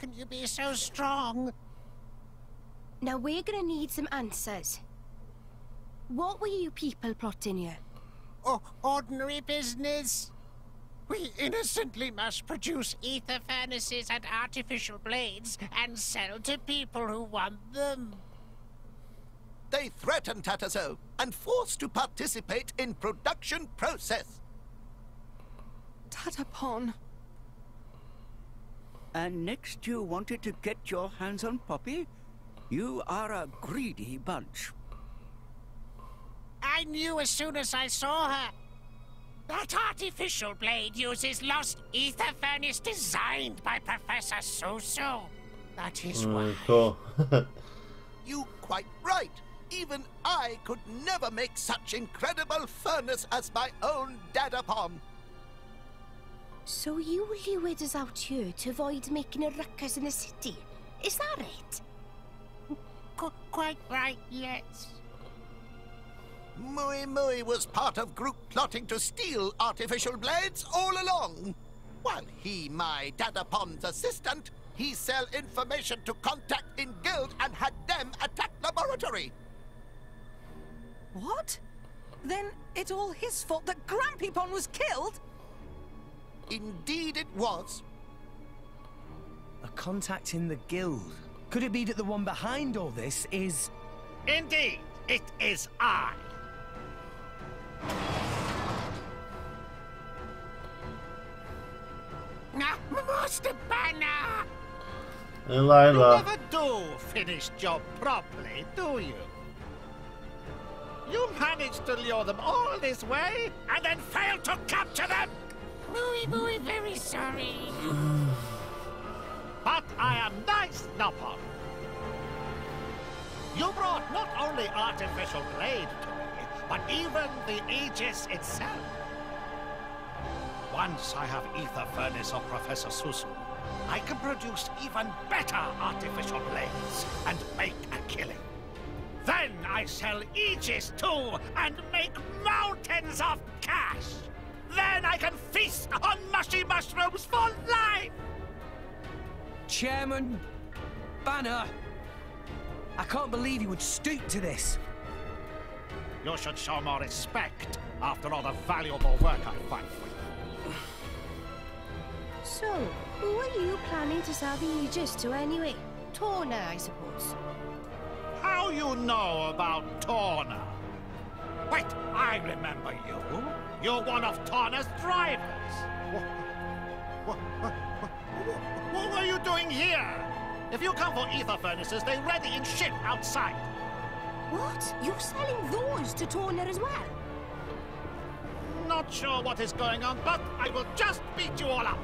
can you be so strong? Now we're gonna need some answers. What were you people plotting here? Oh, ordinary business. We innocently mass-produce ether furnaces and artificial blades and sell to people who want them. They threaten Tatazo and forced to participate in production process. Tatapon. And next you wanted to get your hands on Poppy? You are a greedy bunch. I knew as soon as I saw her. That artificial blade uses lost ether furnace designed by Professor Susu. That is why. You quite right. Even I could never make such incredible furnace as my own Dadapon. So you lured us out here to avoid making a ruckus in the city. Is that it? Quite right, yes. Muimui was part of group plotting to steal artificial blades all along. While he, my Dadapon's assistant, he sell information to contact in guild and had them attack laboratory. What? Then it's all his fault that Grampypon was killed? Indeed it was. A contact in the guild. Could it be that the one behind all this is... Indeed, it is I. Master Banner! Elila. You never do finish job properly, do you? You managed to lure them all this way and then failed to capture them! Muimui, very sorry. But I am nice, Napon. You brought not only artificial blade to me, but even the Aegis itself. Once I have ether furnace of Professor Susu, I can produce even better artificial blades and make a killing. Then I sell Aegis too and make mountains of cash. Then I can feast on mushy mushrooms for life! Chairman Banner, I can't believe you would stoop to this. You should show more respect after all the valuable work I've done for you. So, who are you planning to sell the Aegis to anyway? Torna, I suppose. How you know about Torna? Wait, I remember you. You're one of Torna's drivers. What were you doing here? If you come for ether furnaces, they're ready in ship outside. What? You're selling those to Torna as well? Not sure what is going on, but I will just beat you all up.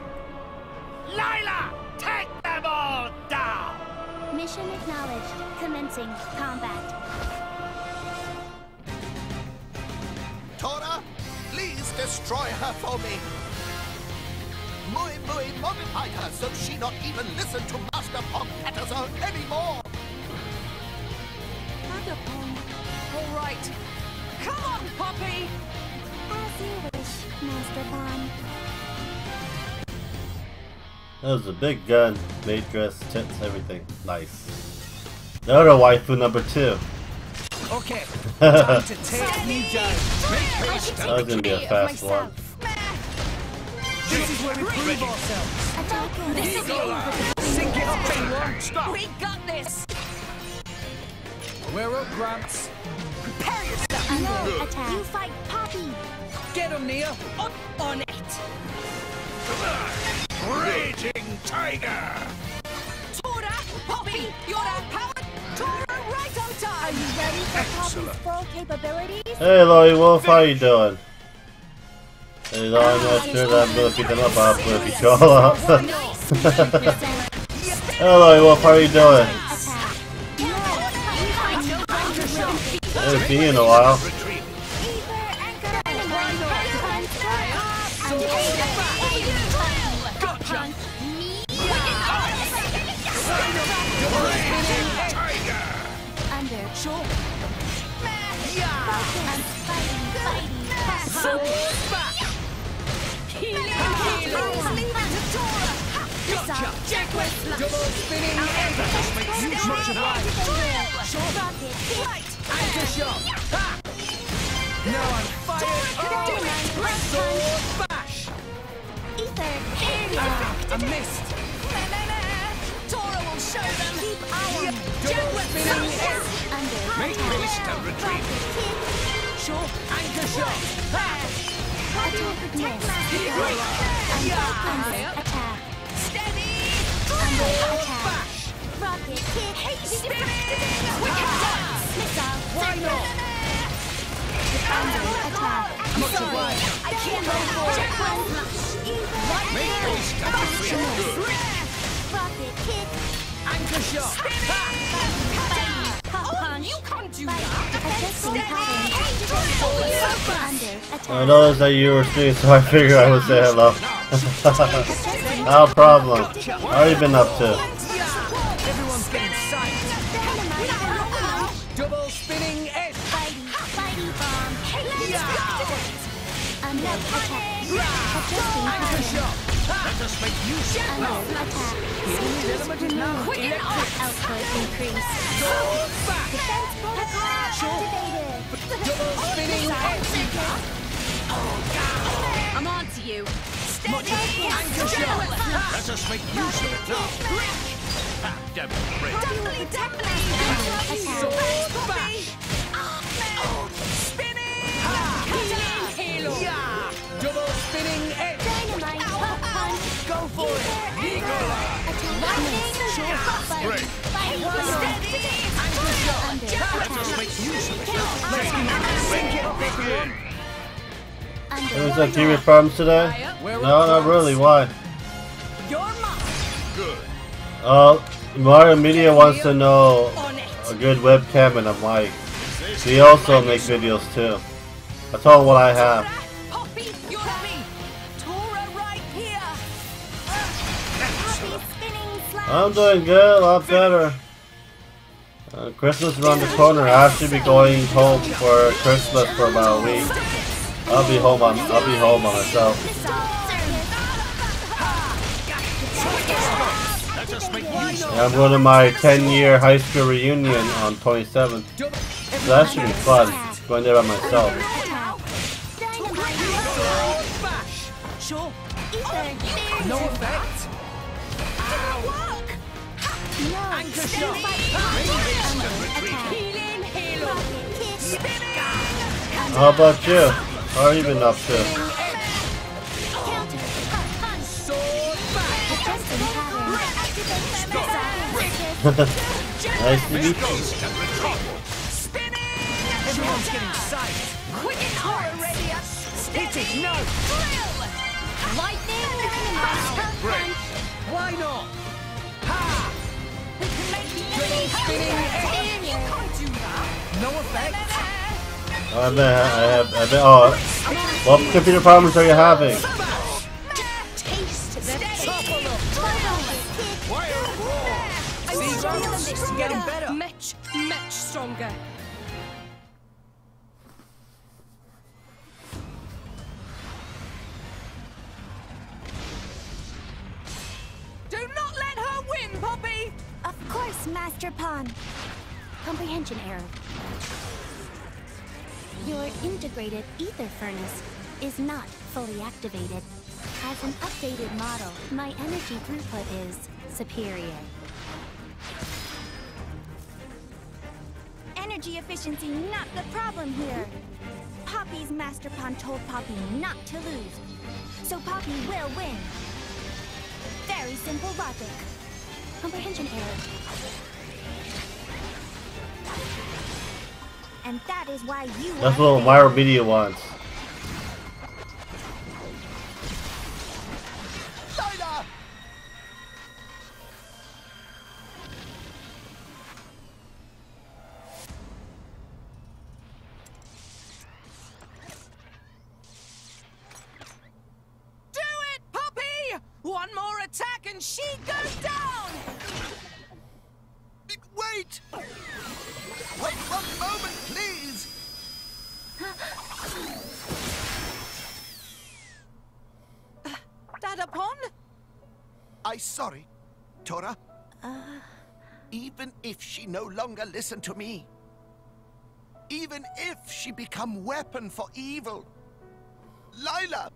Lila, take them all down! Mission acknowledged. Commencing combat. Torna, please destroy her for me. Muimui modified her so she not even listened to Master Pong Tatazo anymore. Tatazo, all right. Come on, Poppy! As you wish, Master Pong. That was a big gun, maid dress, tits, everything. Nice. Another waifu number 2. Okay. Time to take me down. That was gonna be a fast one. This is where we prove ourselves. This is it. Sink it up and won't stop. We got this. We're up, Gramps. Prepare yourself. No attack. You fight Poppy. Get him, Nia. Up on it. Come on. Raging Tiger! Torna, Poppy, you're empowered! Torna, right on time! Are you ready for Poppy's full capabilities? Hey, Lloyd Wolf, how you doing? Hey, Lloyd, I'm sure that I'm gonna pick them up after we call up. Hey, Lloyd Wolf, how you doing? It's been a while. Gotcha. I noticed that you were street, so I figured I would say hello. No problem. What have you been up to? Everyone's getting psyched. Double spinning edge. Fighty bomb. Let us make use of now. Output increase. Defense bonus activated. Double spinning edge. I'm on to you. Steady! I'm controlling. Let us make use of it now. Double spinning egg. Dynamite pop punch. Go for it. Let us make use of it. It was a few farms today? No, not really. Why? Mario Media wants to know a good webcam, and I'm like, they also make videos too. That's all what I have. I'm doing good, a lot better. Christmas is around the corner. I should be going home for Christmas for about a week. I'll be home on myself. Yeah, I'm going to my 10-year high school reunion on 27th. So that should be fun. Going there by myself. No effect. How about you? Or even up to. Nice to meet you. Everyone's getting sight. Quick and hard radius. Stitching no drill. Lightning and punch. Why not? Ha! We can make the enemy. No effect. What computer problems are you having? Much stronger. Do not let her win, Poppy! Of course, Master Pon. Comprehension error. Your integrated ether furnace is not fully activated. As an updated model, my energy throughput is superior. Energy efficiency not the problem here. Poppy's Master Pon told Poppy not to lose. So Poppy will win. Very simple logic. Comprehension error. And that is why you that's what Mario Media wants. Do it, Poppy! One more attack and she goes down! Wait! Wait one moment, please! Dadapon? I'm sorry, Torna. Even if she no longer listened to me. Even if she become weapon for evil. Lila!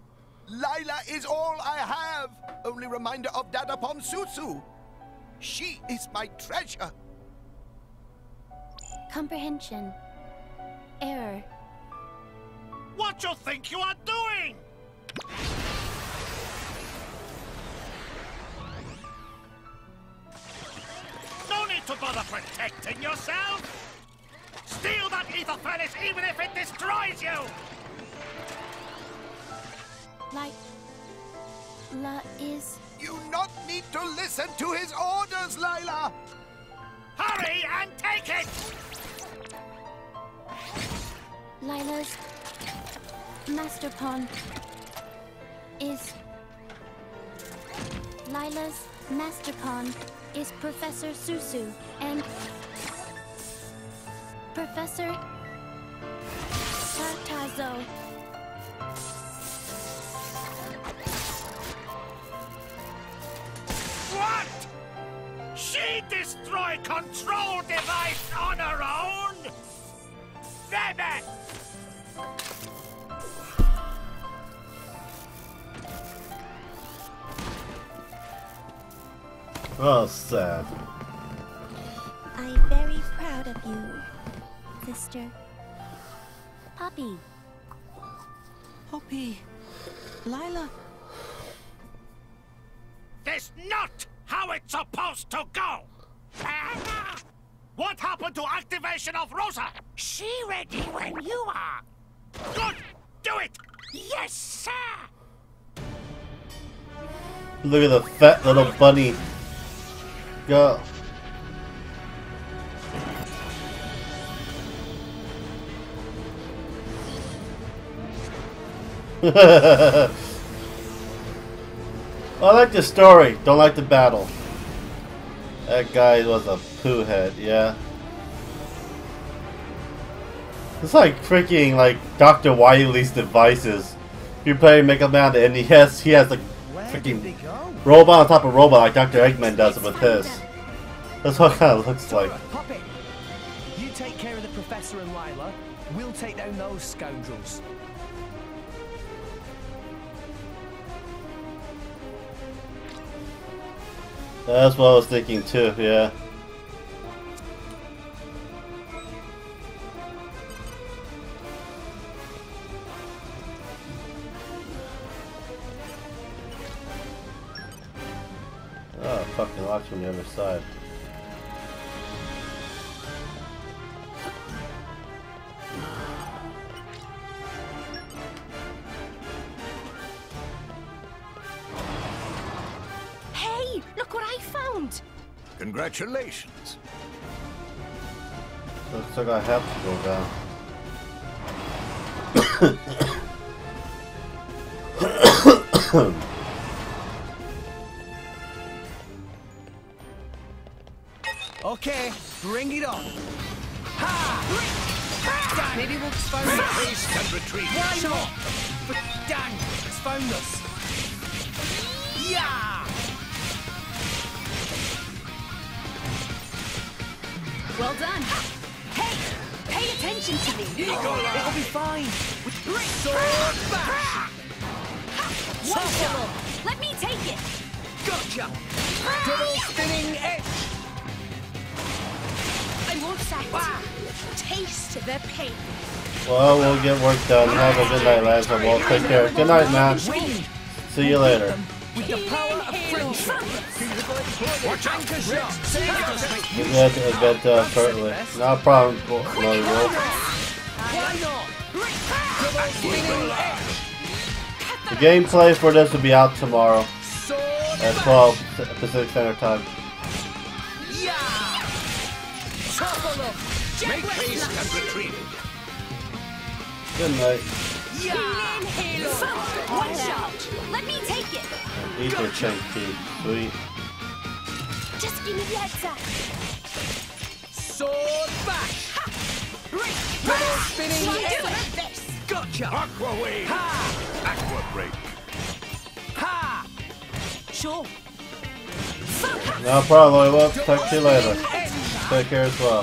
Lila is all I have! Only reminder of Dadapon Susu. She is my treasure. Comprehension. Error. What you think you are doing? No need to bother protecting yourself. Steal that ether furnace even if it destroys you. Light. La is... You not need to listen to his orders, Lila! Hurry and take it! Lila's Master Pawn is... Lila's Master Pawn is Professor Susu and... Professor... Tatazo. What? She destroyed control device on her own? Damn it! Oh, sad. I'm very proud of you, sister. Poppy. Poppy. Lila. That's not how it's supposed to go! What happened to activation of Rosa? She ready when you are! Good! Do it! Yes, sir! Look at the fat little bunny. Go. I like the story, don't like the battle. That guy was a poo head, yeah. It's like freaking like Dr. Wily's devices. If you're playing Mega Man and he has like freaking robot on top of robot like Dr. Eggman does it with this. That's what it kind of looks like. Puppet, you take care of the professor and Lila. We'll take down those scoundrels. That's what I was thinking too, yeah. Oh, fucking locks from the other side. Congratulations. Looks like I have to go down. Okay, bring it on. Ha! Maybe we'll expound us. Please can retreat. Why not? But dang, expound us. Yeah! Well done. Hey, pay attention to me. It'll be fine. With great sword back. One double. Let me take it. Gotcha. Double spinning edge. I won't sack. Taste their pain. Well, we'll get work done. Have a good night, lads. And we'll take care. Good night, man. See you later. With the power of friendship. Watch out, Chris. No problem, Lloyd Wolf. The gameplay for this will be out tomorrow at 12 Pacific Standard Time. Good night. Yeah. One shot. Let me take it. These are chunky. Sweet. Just give me the heads up. Sword back. Ha. Break. Double spinning head. Gotcha. Aqua wave. Ha. Aqua break. Ha. Sure. No problem, Lloyd. Talk to you later. Take care as well.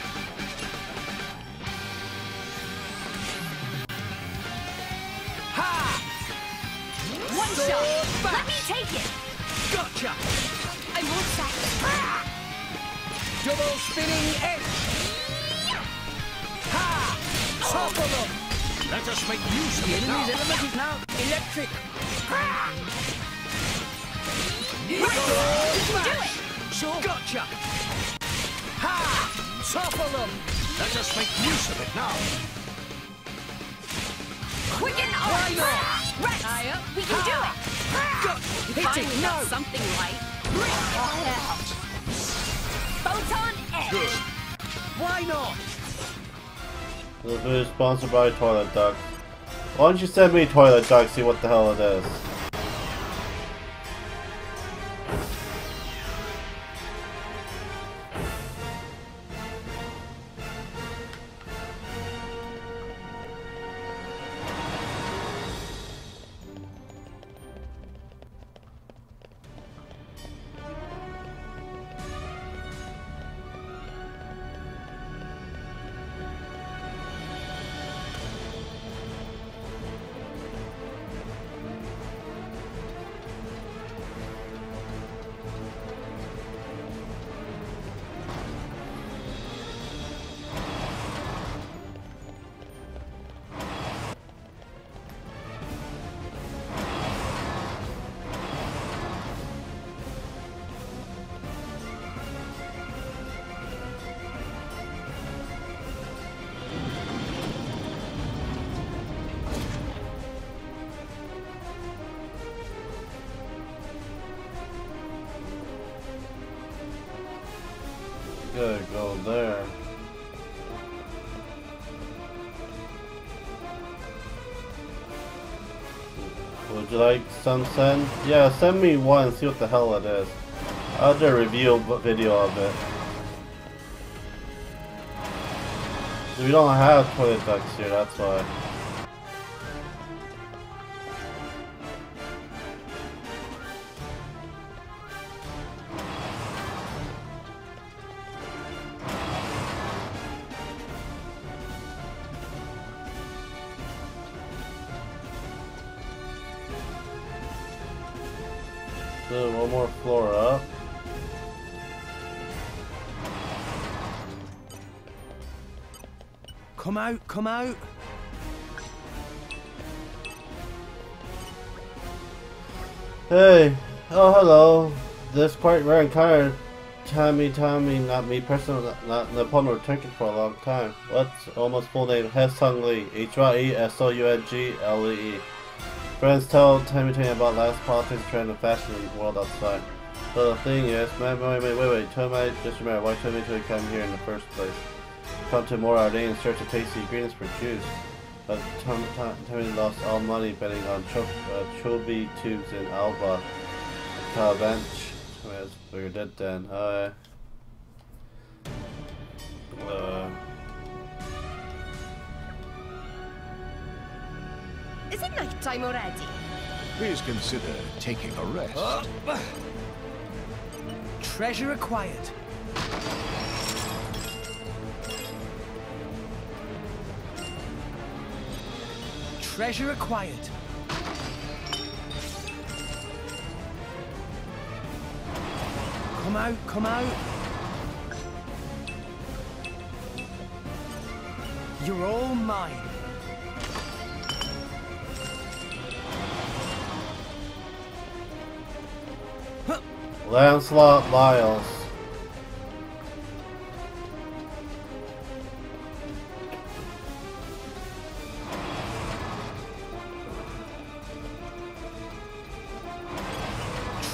Ha! One so shot. Back. Let me take it. Gotcha. I won't sack. Double spinning edge. Yeah. Ha! Top of them. Let us make use of it now. The enemy's element is now electric. Smash. Sure. Gotcha. Ha! Top of them. Let us make use of it now. Quicken on. Rex. We can do it. Go. Hit it. No. Something like. Rex. Photon Edge. Good. Why not? This video is sponsored by Toilet Duck. Why don't you send me Toilet Duck, see what the hell it is. Gotta go there. Would you like some send? Yeah, send me one and see what the hell it is. I'll do a review video of it. We don't have toilet ducks here, that's why. One more floor up. Come out, come out. Hey, oh hello. This quite rare encounter. Tommy, not me personally, not Napoleon Turkey for a long time. What's almost full name? Hesung Lee, HYESOUNGLEE. Friends tell me about last politics, trend, and fashion in the world outside. So the thing is, wait, just remember, why told me to come here in the first place? Come to more Arden and search the tasty ingredients for juice. But Tommy lost all money betting on Chobi tubes in Alba. Bench. We're dead then. Is it night time already? Please consider taking a rest. Treasure acquired. Treasure acquired. Come out, come out. You're all mine. Lancelot Lyles.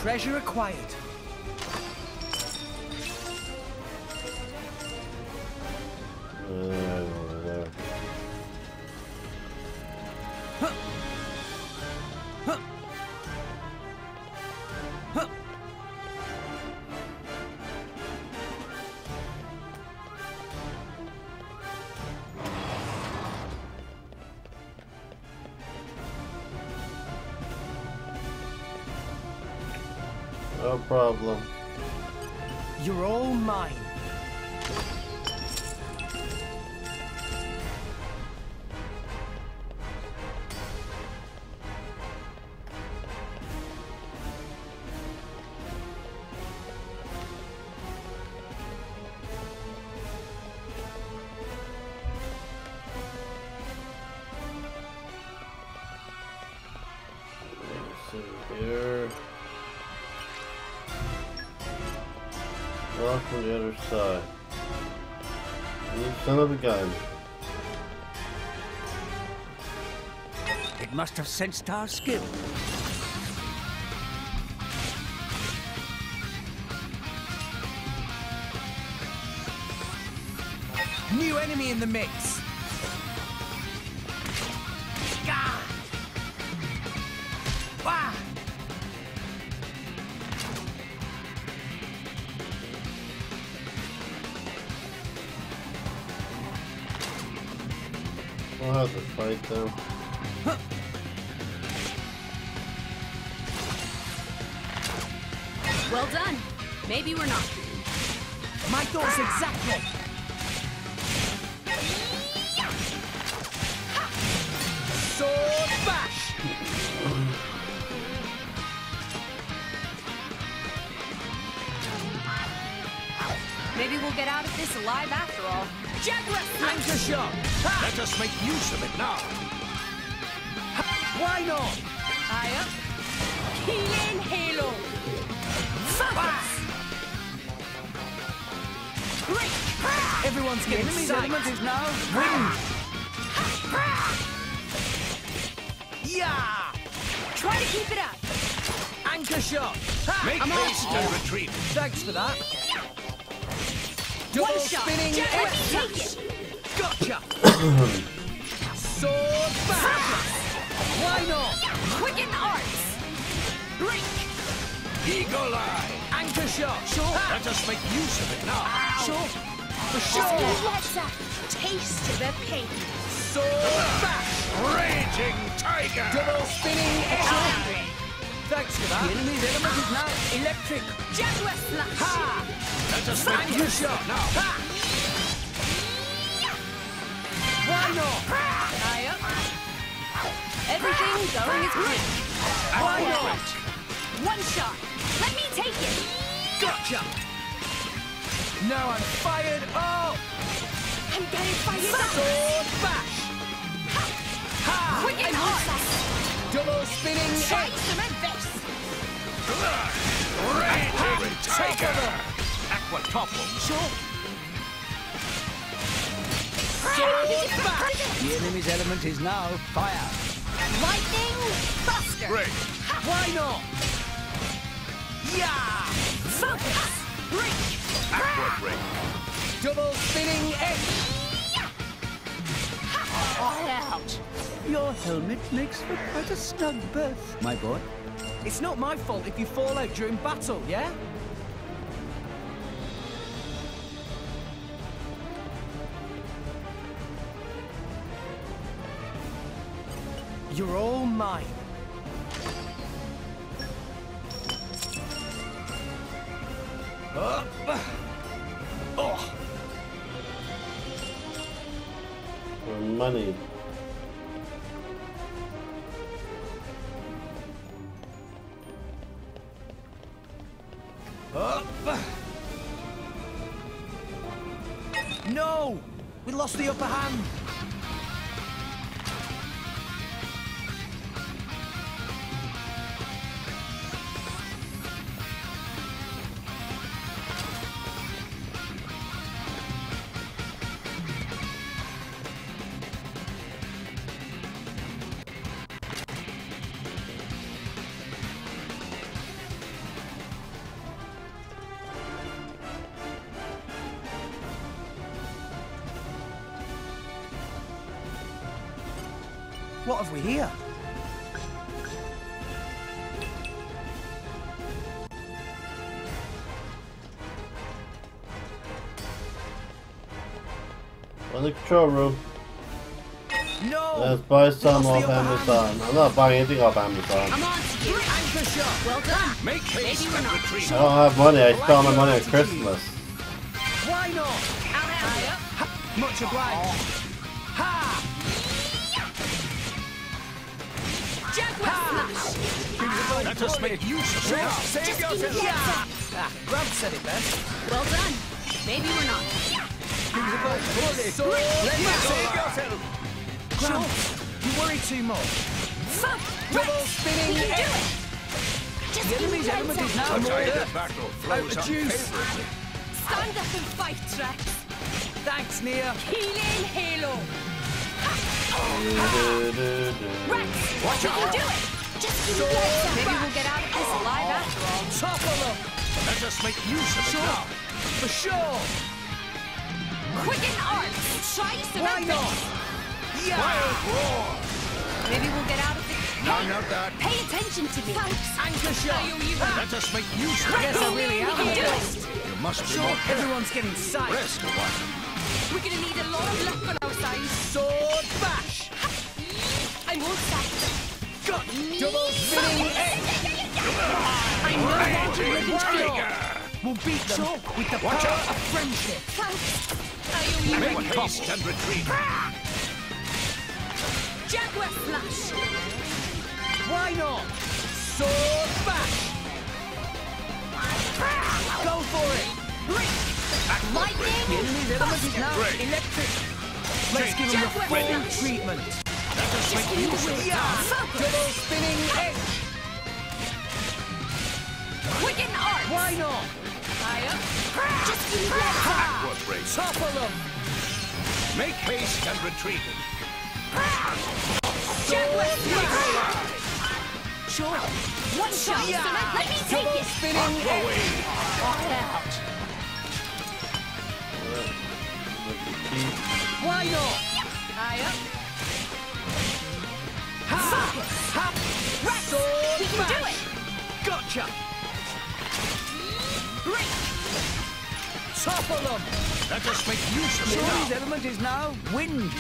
Treasure acquired. No problem. You're all mine. Side. You son of a gun. It must have sensed our skill. New enemy in the mix. Gah! Wah! We'll have to fight them. Huh. Well done. Maybe we're not. My thoughts exactly. Sword bash. Maybe we'll get out of this alive after all. Time to show. Let us make use of it now. Why not? I up. Healing halo. Focus. Everyone's getting sight. Enemy is now winged. Yeah. Try to keep it up. Anchor shot. Make haste and retreat. Thanks for that. Double spinning X. Gotcha! Sword back! Why not? Quicken arts! Break! Eagle eye! Anchor shot! Sure! Let us make use of it now! Ow. Sure! For sure! Let's taste of the pain! Sword back! Raging tiger! Double spinning X. Thanks for that. The enemy's element is now electric. Jaguar slash. Ha! Let us find your shot now. Ha! Why not? Nia. Everything going as planned. Why not? One shot. Let me take it. Gotcha. Now I'm fired up. I'm getting fired up. Sword bash. Ha! Ha! Quick and hard. Double spinning strike to Memphis! Rage! Take over! Aqua topple! Sure! Sword back! The enemy's element is now fire! Lightning buster! Great! Why not? Yeah! Focus! Break! Aqua break! Double spinning edge! All out! Your helmet makes for quite a snug berth, my boy. It's not my fault if you fall out during battle, yeah? You're all mine. Oh. Money. No! We lost the upper hand! What have we here? On the control room. No! Let's buy some more family time. I'm not buying anything off family time. I don't have money. I spent all my money at Christmas. Why not? Much obliged. Ha! Jack, that's a spade. You should save yourself. Ah, Grump said it best. Well done. Maybe we're not. Save yourself. Grump, you worry too much. Fuck! Double spinning head! Just the enemy's element is now more dirt. Out the juice! Stand up and fight, Rex! Thanks, Nia! Healing Halo! Rex, watch out! You can do it! Just keep your legs up! Maybe we'll get out of this alive after all. Topple up! Let us make use of it now! For sure! Quicken arts! Try some of this! Yeah. Maybe we'll get out of this. No, hey, not that. Pay attention to me. Thanks. Anchor shot. Let us make use of it. You must be more careful. Everyone's getting sight. Rest a while. We're going to need a lot of luck on our side. Sword bash. I'm all set. Got double spinning egg. I'm no longer ready. We'll beat them with the power of friendship. Thanks. Make haste and retreat. Jaguar flash! Why not? Sword bash! Go for it! Lightning! Enemy's element is now electric! Let's give him the full treatment! Double spinning edge! Quicken art! Why not? Higher! Just keep left! Topple them! Make haste and retreat! Sure. One shot. Let me take it. Spinning away. Out. Why not? Higher. Ha! Rex, we can do it. Gotcha. Rex. Topple them. Let us make use of it. Surely's element is now wind.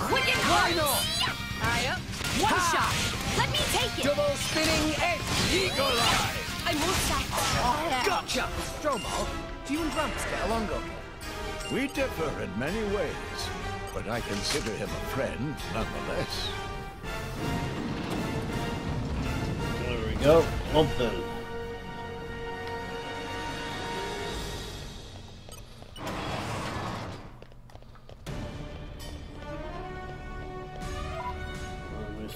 Quicken arms! Higher. One shot. Let me take it. Double spinning edge. Eagle eye. I'm all set. Gotcha. Stromov, do you and Rumpus get along okay? We differ in many ways, but I consider him a friend nonetheless. There we go. Open.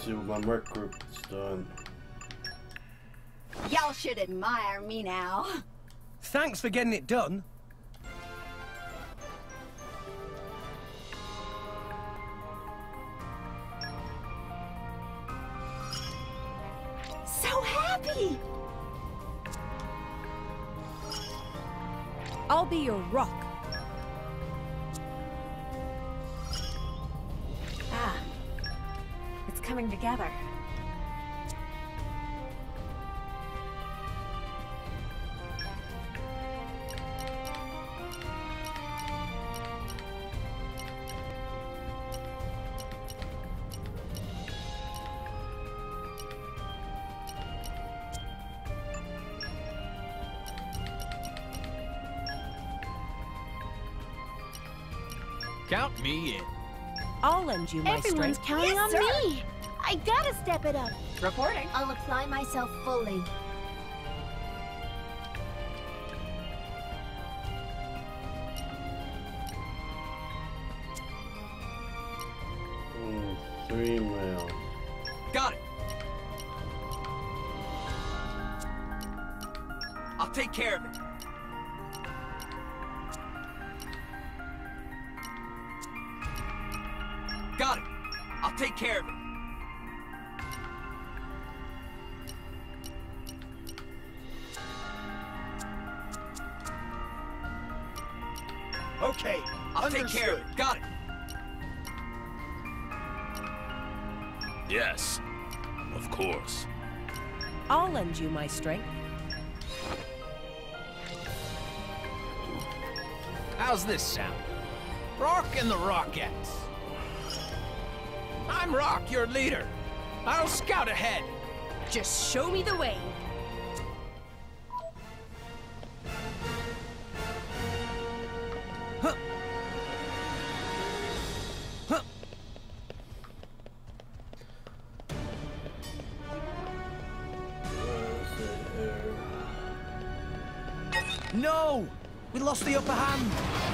See what my merc group's done. Y'all should admire me now. Thanks for getting it done. So happy! I'll be your rock. Coming together. Count me in. I'll lend you my strength. Everyone's counting on me. I gotta step it up. Reporting. I'll apply myself fully. Three mil. Got it. I'll take care of it. Got it. I'll take care of it. Okay, I'll take care of it. Got it. Yes, of course. I'll lend you my strength. How's this sound? Rock and the Rockets. I'm Rock, your leader. I'll scout ahead. Just show me the way. Huh. Huh. No! We lost the upper hand.